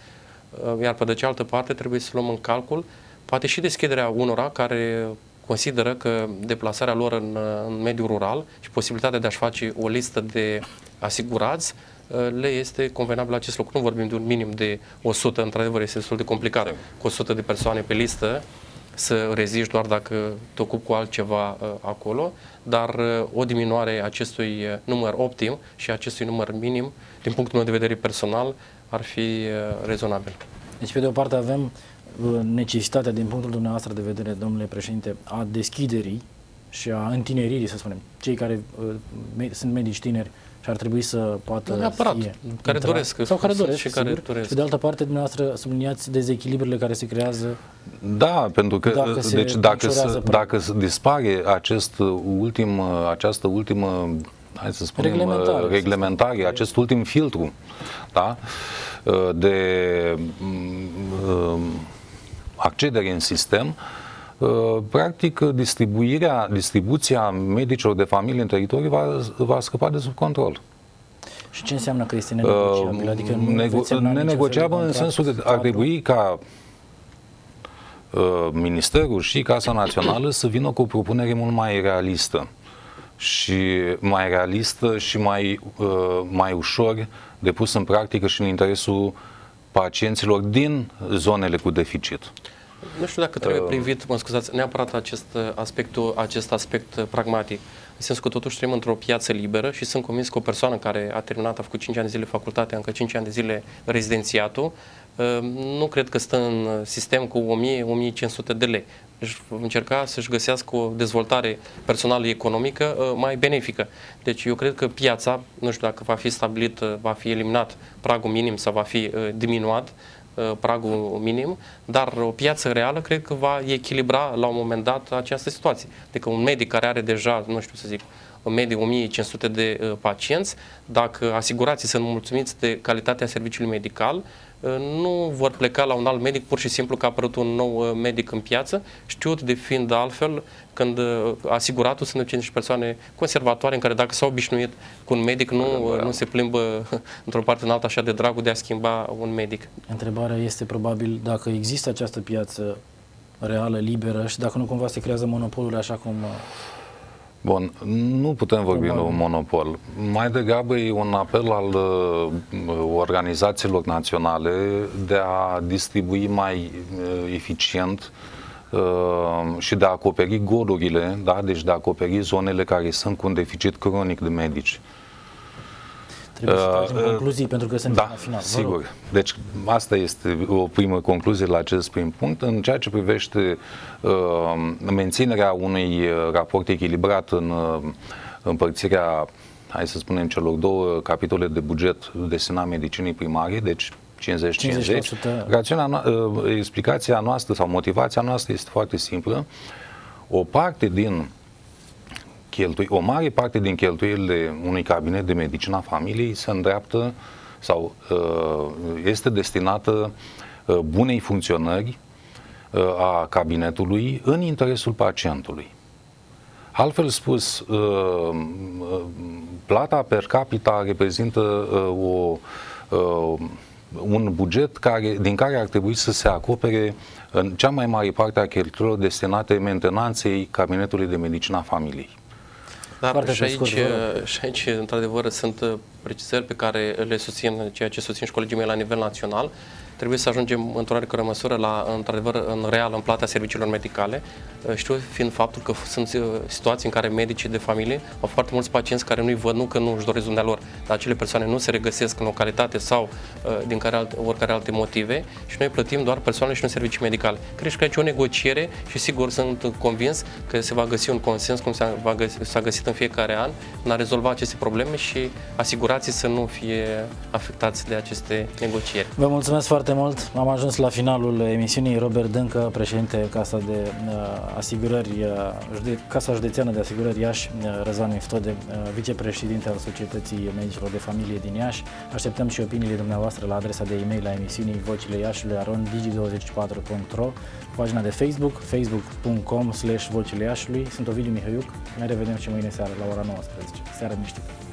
uh, iar pe de cealaltă parte trebuie să luăm în calcul poate și deschiderea unora care consideră că deplasarea lor în, în mediul rural și posibilitatea de a-și face o listă de asigurați le este convenabil acest lucru. Nu vorbim de un minim de o sută, într-adevăr este destul de complicat cu o sută de persoane pe listă să reziști doar dacă te ocupi cu altceva acolo, dar o diminuare acestui număr optim și acestui număr minim, din punctul meu de vedere personal, ar fi rezonabil. Deci, pe de o parte avem necesitatea, din punctul dumneavoastră de vedere, domnule președinte, a deschiderii și a întineririi, să spunem, cei care me sunt medici tineri și ar trebui să poată neapărat, fie care doresc, sau care doresc și sigur, care doresc. Și de altă parte, dumneavoastră subliniați dezechilibrele care se creează. Da, pentru că dacă se deci dacă se, dacă se dispare acest ultim această ultimă, hai să spunem, reglementare, reglementare acest ultim filtru, da, de accedere în sistem, practic distribuirea, distribuția medicilor de familie în teritoriu va, va scăpa de sub control. Și ce înseamnă că este nenegociabil? Uh, adică nu nenegociabil în sensul că ar trebui ca uh, Ministerul și Casa Națională să vină cu o propunere mult mai realistă și mai realistă și mai, uh, mai ușor de pus în practică și în interesul pacienților din zonele cu deficit. Nu știu dacă trebuie privit, mă scuzați, neapărat acest aspect, acest aspect pragmatic. În sensul că totuși trăim într-o piață liberă și sunt convins că o persoană care a terminat, a făcut cinci ani de zile facultatea, încă cinci ani de zile rezidențiatul, nu cred că stă în sistem cu o mie la o mie cinci sute de lei. Deci încerca să-și găsească o dezvoltare personală economică mai benefică. Deci eu cred că piața, nu știu dacă va fi stabilit, va fi eliminat pragul minim sau va fi diminuat pragul minim, dar o piață reală cred că va echilibra la un moment dat această situație. Adică un medic care are deja, nu știu să zic, în medie o mie cinci sute de uh, pacienți, dacă asigurații sunt mulțumiți de calitatea serviciului medical, uh, nu vor pleca la un alt medic pur și simplu că a apărut un nou uh, medic în piață, știut de fiind altfel, când uh, asiguratul sunt de cinci persoane conservatoare în care dacă s-au obișnuit cu un medic, nu, uh, nu se plimbă uh, într-o parte în alta așa de dragul de a schimba un medic. Întrebarea este probabil dacă există această piață reală, liberă și dacă nu cumva se creează monopolul așa cum... Uh... Bun, nu putem vorbi de un monopol. Mai degrabă e un apel al organizațiilor naționale de a distribui mai eficient și de a acoperi golurile, da? Deci de a acoperi zonele care sunt cu un deficit cronic de medici. Trebuie să tragem concluzii, pentru că suntem la final. Sigur. Deci asta este o primă concluzie la acest prim punct. În ceea ce privește uh, menținerea unui raport echilibrat în uh, împărțirea, hai să spunem, celor două capitole de buget destinat medicinii primare, deci cincizeci cincizeci, rațiunea, uh, explicația noastră sau motivația noastră este foarte simplă. O parte din o mare parte din cheltuielile unui cabinet de medicină familiei se îndreaptă sau este destinată bunei funcționări a cabinetului în interesul pacientului. Altfel spus, plata per capita reprezintă o, un buget care, din care ar trebui să se acopere în cea mai mare parte a cheltuielor destinate mentenanței cabinetului de medicină familiei. Da, și aici, și aici, într-adevăr, sunt precizări pe care le susțin, ceea ce susțin și colegii mei la nivel național. Trebuie să ajungem într-o oarecare măsură la, într-adevăr, în real, în plata serviciilor medicale. Știu fiind faptul că sunt situații în care medicii de familie au foarte mulți pacienți care nu-i văd, nu că nu își doresc dumnealor, dar acele persoane nu se regăsesc în localitate sau din care alt, oricare alte motive și noi plătim doar persoanele și un serviciu medical. Cred că aici e o negociere și sigur sunt convins că se va găsi un consens, cum s-a găsit în fiecare an, în a rezolva aceste probleme și asigurații să nu fie afectați de aceste negocieri. Vă mulțumesc foarte mult. Am ajuns la finalul emisiunii. Robert Dâncă, președinte Casa de Asigurări, Jude Casa Județeană de Asigurări Iași, Răzvan Miftode, vicepreședinte al Societății Medicilor de Familie din Iași. Așteptăm și opiniile dumneavoastră la adresa de e-mail a emisiunii Vocile Iașului arond digi douăzeci și patru punct ro, pagina de Facebook, facebook punct com slash vocile Iașului. Sunt Ovidiu Mihăiuc. Ne revedem și mâine seară la ora nouăsprezece. Seară miștită!